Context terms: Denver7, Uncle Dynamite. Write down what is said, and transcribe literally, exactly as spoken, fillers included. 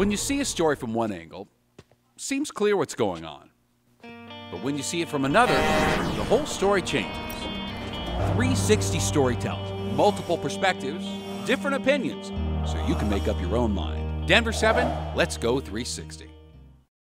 When you see a story from one angle, seems clear what's going on. But when you see it from another, the whole story changes. three sixty storytelling, multiple perspectives, different opinions, so you can make up your own mind. Denver seven, let's go three sixty.